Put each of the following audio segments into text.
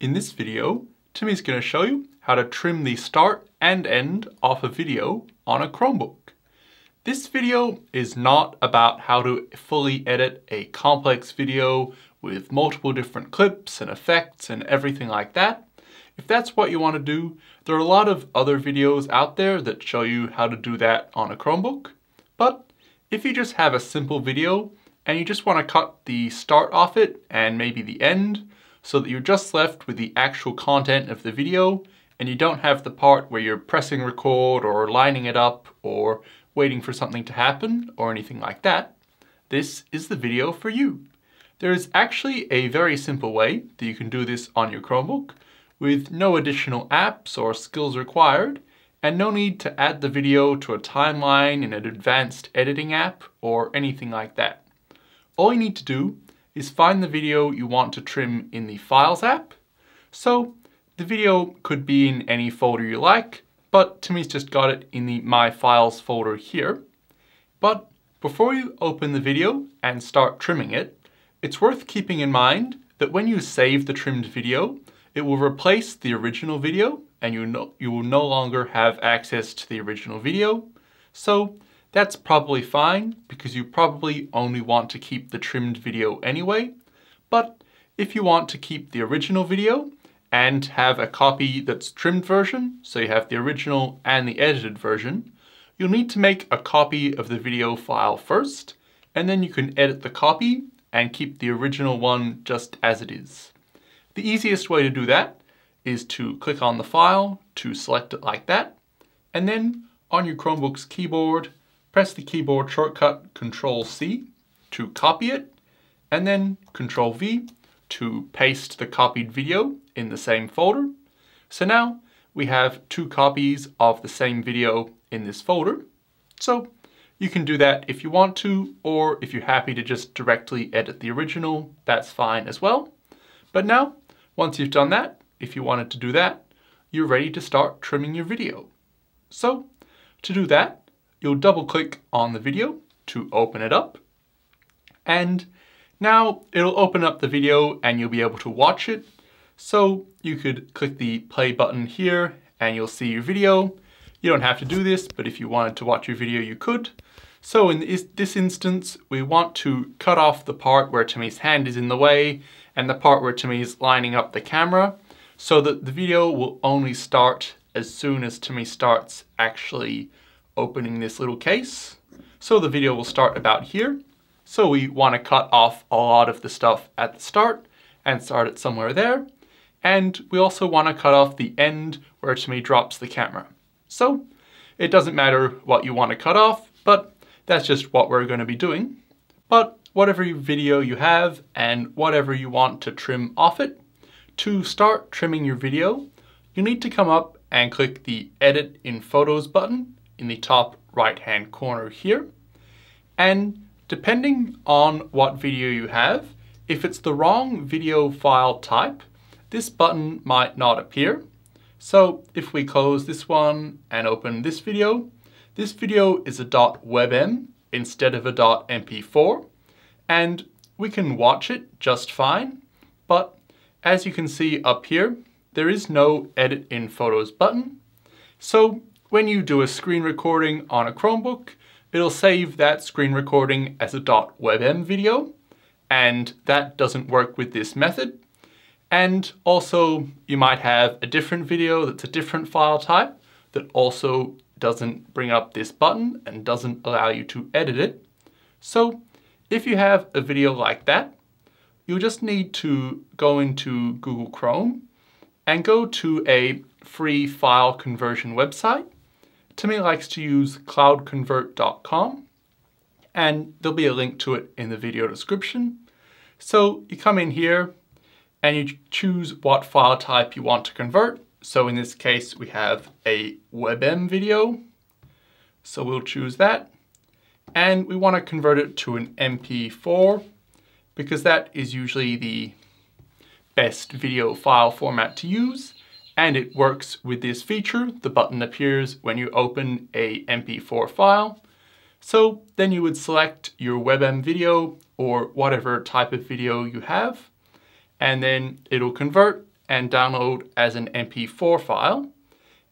In this video, Timmy's going to show you how to trim the start and end off a video on a Chromebook. This video is not about how to fully edit a complex video with multiple different clips and effects and everything like that. If that's what you want to do, there are a lot of other videos out there that show you how to do that on a Chromebook. But if you just have a simple video and you just want to cut the start off it and maybe the end, so that you're just left with the actual content of the video and you don't have the part where you're pressing record or lining it up or waiting for something to happen or anything like that, this is the video for you. There is actually a very simple way that you can do this on your Chromebook with no additional apps or skills required and no need to add the video to a timeline in an advanced editing app or anything like that. All you need to do is find the video you want to trim in the Files app. So the video could be in any folder you like, but Timmy's just got it in the My Files folder here. But before you open the video and start trimming it, it's worth keeping in mind that when you save the trimmed video, it will replace the original video and you will no longer have access to the original video. So that's probably fine because you probably only want to keep the trimmed video anyway. But if you want to keep the original video and have a copy that's trimmed version, so you have the original and the edited version, you'll need to make a copy of the video file first, and then you can edit the copy and keep the original one just as it is. The easiest way to do that is to click on the file to select it like that, and then on your Chromebook's keyboard, press the keyboard shortcut Ctrl+C to copy it, and then Ctrl+V to paste the copied video in the same folder. So now we have two copies of the same video in this folder. So you can do that if you want to, or if you're happy to just directly edit the original, that's fine as well. But now, once you've done that, if you wanted to do that, you're ready to start trimming your video. So to do that, you'll double click on the video to open it up. And now it'll open up the video and you'll be able to watch it. So you could click the play button here and you'll see your video. You don't have to do this, but if you wanted to watch your video, you could. So in this instance, we want to cut off the part where Timmy's hand is in the way and the part where Timmy's lining up the camera so that the video will only start as soon as Timmy starts actually opening this little case. So the video will start about here. So we want to cut off a lot of the stuff at the start and start it somewhere there. And we also want to cut off the end where Timmy drops the camera. So it doesn't matter what you want to cut off, but that's just what we're going to be doing. But whatever video you have and whatever you want to trim off it, to start trimming your video, you need to come up and click the Edit in Photos button in the top right-hand corner here. And depending on what video you have, if it's the wrong video file type, this button might not appear. So if we close this one and open this video is a .webm instead of a .mp4, and we can watch it just fine. But as you can see up here, there is no Edit in Photos button. So when you do a screen recording on a Chromebook, it'll save that screen recording as a .webm video, and that doesn't work with this method. And also, you might have a different video that's a different file type that also doesn't bring up this button and doesn't allow you to edit it. So if you have a video like that, you'll just need to go into Google Chrome and go to a free file conversion website. Timmy likes to use CloudConvert.com, and there'll be a link to it in the video description. So you come in here and you choose what file type you want to convert. So in this case, we have a WebM video. So we'll choose that. And we want to convert it to an MP4 because that is usually the best video file format to use. And it works with this feature. The button appears when you open a MP4 file. So then you would select your WebM video or whatever type of video you have, and then it'll convert and download as an MP4 file.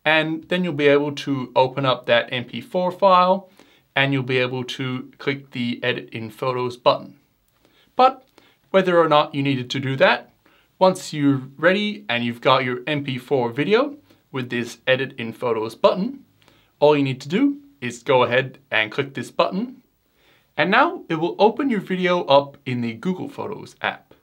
And then you'll be able to open up that MP4 file and you'll be able to click the Edit in Photos button. But whether or not you needed to do that, once you're ready and you've got your MP4 video with this Edit in Photos button, all you need to do is go ahead and click this button. And now it will open your video up in the Google Photos app.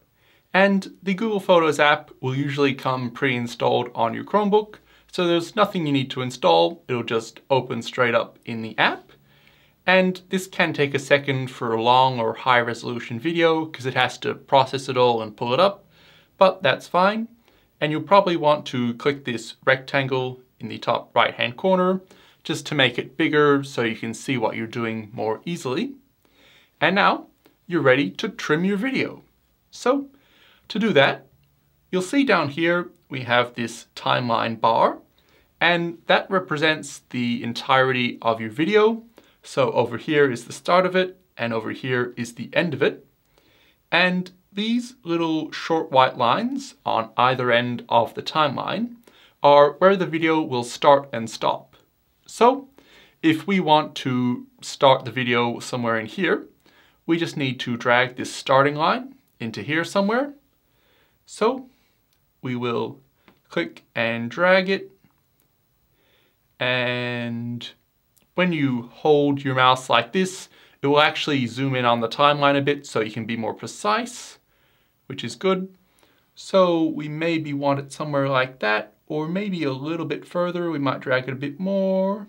And the Google Photos app will usually come pre-installed on your Chromebook. So there's nothing you need to install, it'll just open straight up in the app. And this can take a second for a long or high resolution video because it has to process it all and pull it up, but that's fine. And you'll probably want to click this rectangle in the top right hand corner just to make it bigger so you can see what you're doing more easily. And now you're ready to trim your video. So to do that, you'll see down here we have this timeline bar, and that represents the entirety of your video. So over here is the start of it, and over here is the end of it. And these little short white lines on either end of the timeline are where the video will start and stop. So if we want to start the video somewhere in here, we just need to drag this starting line into here somewhere. So we will click and drag it, and when you hold your mouse like this, it will actually zoom in on the timeline a bit so you can be more precise, which is good. So we maybe want it somewhere like that, or maybe a little bit further. We might drag it a bit more.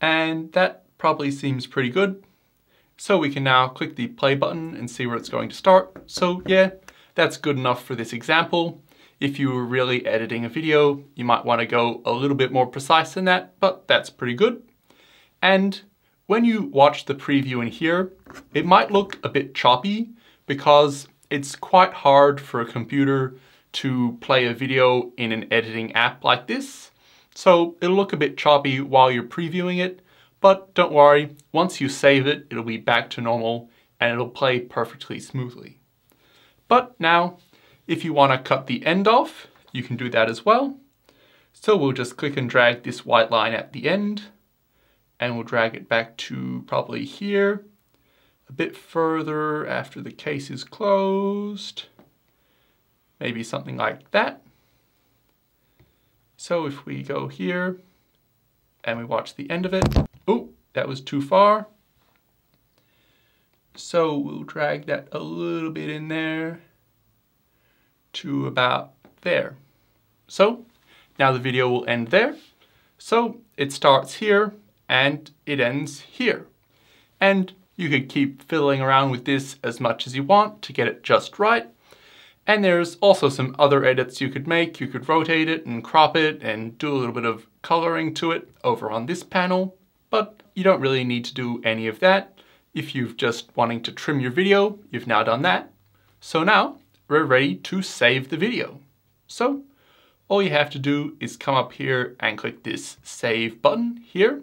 And that probably seems pretty good. So we can now click the play button and see where it's going to start. So yeah, that's good enough for this example. If you were really editing a video, you might want to go a little bit more precise than that, but that's pretty good. And when you watch the preview in here, it might look a bit choppy because it's quite hard for a computer to play a video in an editing app like this. So it'll look a bit choppy while you're previewing it. But don't worry, once you save it, it'll be back to normal and it'll play perfectly smoothly. But now, if you want to cut the end off, you can do that as well. So we'll just click and drag this white line at the end, and we'll drag it back to probably here, a bit further after the case is closed, maybe something like that. So if we go here and we watch the end of it, oh, that was too far. So we'll drag that a little bit in there to about there. So now the video will end there. So it starts here and it ends here. And you could keep fiddling around with this as much as you want to get it just right. And there's also some other edits you could make. You could rotate it and crop it and do a little bit of coloring to it over on this panel, but you don't really need to do any of that. If you've just wanting to trim your video, you've now done that. So now we're ready to save the video. So all you have to do is come up here and click this save button here,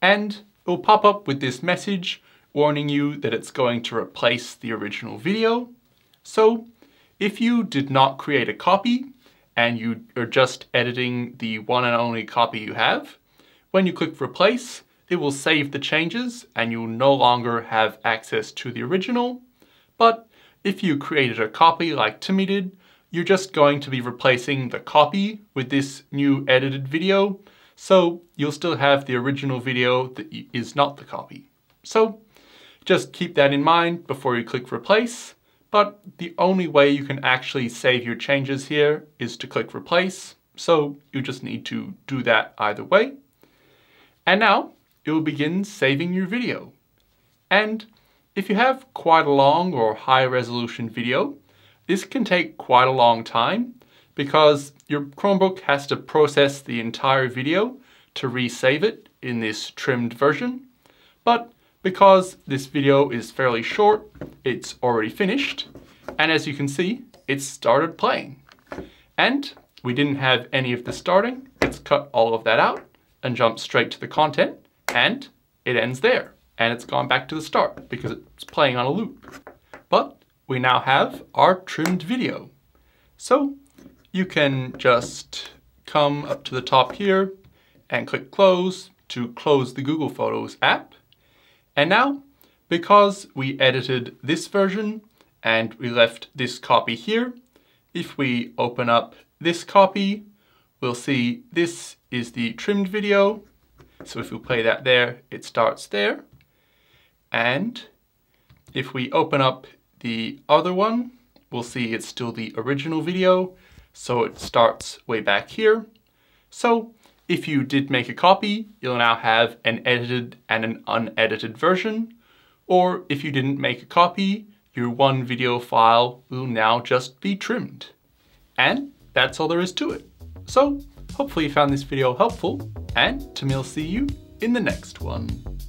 and it will pop up with this message warning you that it's going to replace the original video. So if you did not create a copy and you are just editing the one and only copy you have, when you click replace, it will save the changes and you'll no longer have access to the original. But if you created a copy like Timmy did, you're just going to be replacing the copy with this new edited video. So you'll still have the original video that is not the copy. So just keep that in mind before you click replace. But the only way you can actually save your changes here is to click replace. So you just need to do that either way. And now it will begin saving your video. And if you have quite a long or high resolution video, this can take quite a long time because your Chromebook has to process the entire video to resave it in this trimmed version. But because this video is fairly short, it's already finished. And as you can see, it started playing. And we didn't have any of the starting. It's cut all of that out and jumped straight to the content, and it ends there. And it's gone back to the start because it's playing on a loop. But we now have our trimmed video. So you can just come up to the top here and click close to close the Google Photos app. And now, because we edited this version and we left this copy here, if we open up this copy, we'll see this is the trimmed video. So if we play that there, it starts there. And if we open up the other one, we'll see it's still the original video. So it starts way back here. So if you did make a copy, you'll now have an edited and an unedited version. Or if you didn't make a copy, your one video file will now just be trimmed. And that's all there is to it. So hopefully you found this video helpful, and Tamil, see you in the next one.